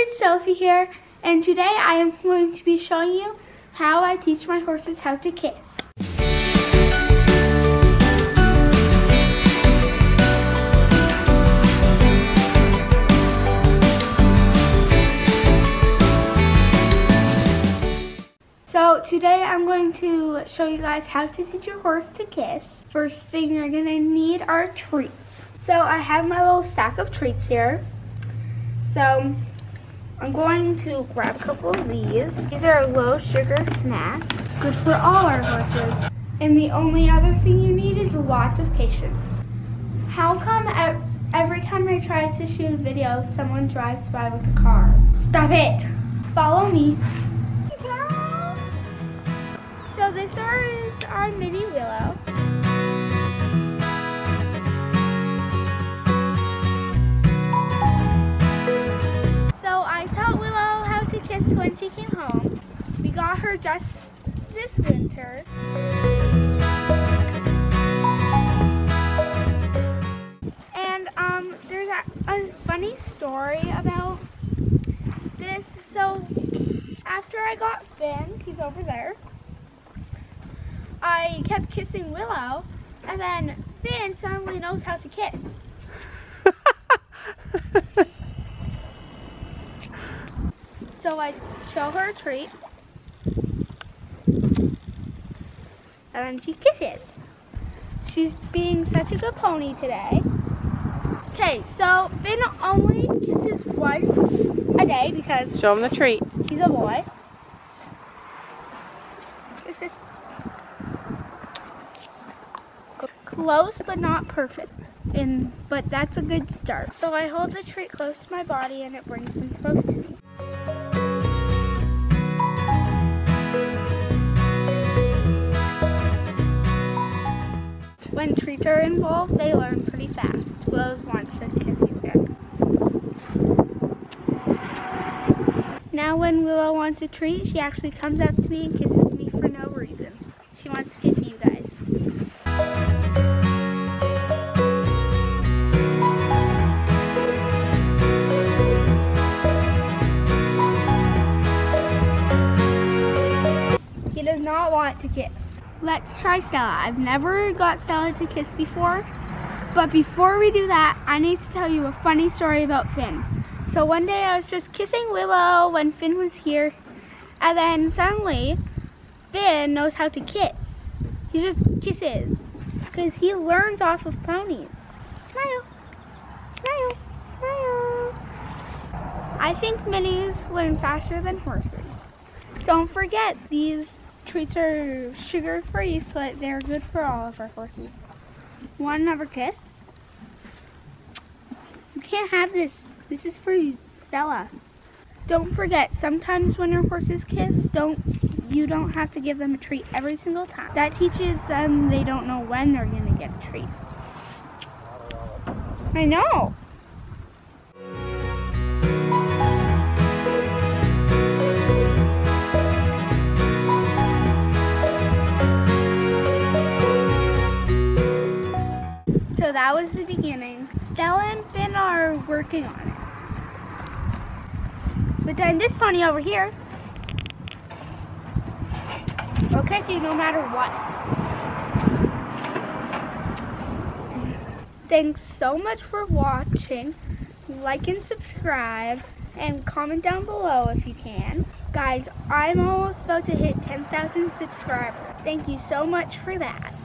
it's Sophie here, and today I am going to be showing you how I teach my horses how to kiss. So today I'm going to show you guys how to teach your horse to kiss. First thing you're going to need are treats. So I have my little stack of treats here. So I'm going to grab a couple of these. These are low sugar snacks, good for all our horses. And the only other thing you need is lots of patience. How come every time I try to shoot a video, someone drives by with a car? Stop it! Follow me. So this is our mini Willow. When she came home, we got her just this winter. And there's a funny story about this. So after I got Finn, he's over there, I kept kissing Willow, and then Finn suddenly knows how to kiss. So I show her a treat, and then she kisses. She's being such a good pony today. Okay, so Finn only kisses once a day because... Show him the treat. He's a boy. This is close but not perfect, but that's a good start. So I hold the treat close to my body and it brings him close to me. When treats are involved, they learn pretty fast. Willow wants to kiss you there. Now when Willow wants a treat, she actually comes up to me and kisses me for no reason. She wants to kiss you guys. He does not want to kiss. Let's try Stella. I've never got Stella to kiss before, but before we do that, I need to tell you a funny story about Finn. So one day I was just kissing Willow when Finn was here, and then suddenly Finn knows how to kiss. He just kisses because he learns off of ponies. Smile, smile, smile. I think minis learn faster than horses. Don't forget, these treats are sugar-free, so they're good for all of our horses. Want another kiss? You can't have this. This is for Stella. Don't forget, sometimes when your horses kiss, you don't have to give them a treat every single time. That teaches them they don't know when they're going to get a treat. I know! So that was the beginning. Stella and Finn are working on it. But then this pony over here, will kiss you no matter what. Thanks so much for watching. Like and subscribe, and comment down below if you can. Guys, I'm almost about to hit 10,000 subscribers. Thank you so much for that.